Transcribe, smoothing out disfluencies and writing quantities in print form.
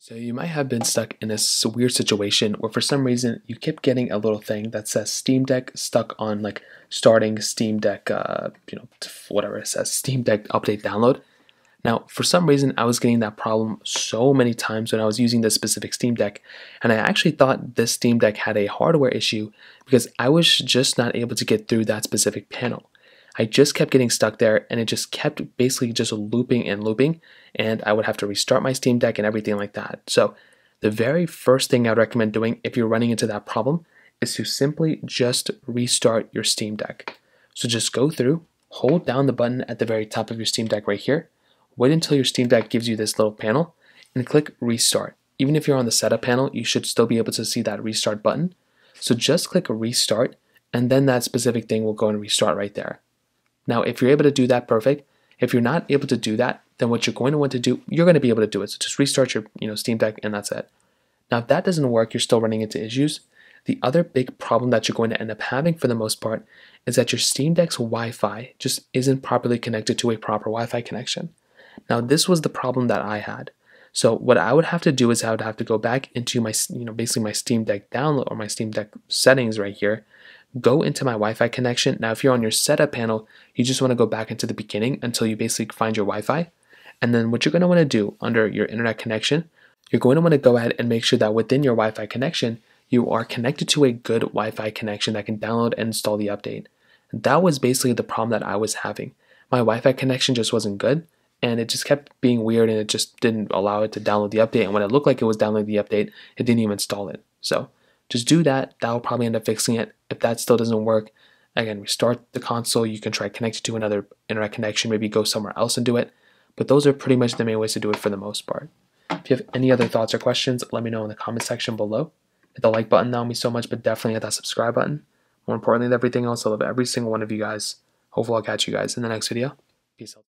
So you might have been stuck in this weird situation where for some reason you kept getting a little thing that says Steam Deck stuck on like starting Steam Deck, whatever it says, Steam Deck update download. Now, for some reason, I was getting that problem so many times when I was using this specific Steam Deck, and I actually thought this Steam Deck had a hardware issue because I was just not able to get through that specific panel. I just kept getting stuck there, and it just kept basically just looping and looping, and I would have to restart my Steam Deck and everything like that. So the very first thing I'd recommend doing if you're running into that problem is to simply just restart your Steam Deck. So just go through, hold down the button at the very top of your Steam Deck right here, wait until your Steam Deck gives you this little panel, and click Restart. Even if you're on the Setup panel, you should still be able to see that Restart button. So just click Restart, and then that specific thing will go and restart right there. Now, if you're able to do that, perfect. If you're not able to do that, then what you're going to want to do, you're going to be able to do it. So just restart your Steam Deck, and that's it. Now, if that doesn't work, you're still running into issues. The other big problem that you're going to end up having for the most part is that your Steam Deck's Wi-Fi just isn't properly connected to a proper Wi-Fi connection. Now, this was the problem that I had. So what I would have to do is I would have to go back into my, basically my Steam Deck download or my Steam Deck settings right here, go into my Wi-Fi connection. Now, if you're on your setup panel, you just want to go back into the beginning until you basically find your Wi-Fi. And then what you're going to want to do under your internet connection, you're going to want to go ahead and make sure that within your Wi-Fi connection, you are connected to a good Wi-Fi connection that can download and install the update. That was basically the problem that I was having. My Wi-Fi connection just wasn't good, and it just kept being weird, and it just didn't allow it to download the update. And when it looked like it was downloading the update, it didn't even install it. So just do that. That will probably end up fixing it. If that still doesn't work, again, restart the console. You can try connecting to another internet connection, maybe go somewhere else and do it. But those are pretty much the main ways to do it for the most part. If you have any other thoughts or questions, let me know in the comment section below. Hit the like button, not only so much, but definitely hit that subscribe button. More importantly than everything else, I love every single one of you guys. Hopefully I'll catch you guys in the next video. Peace out.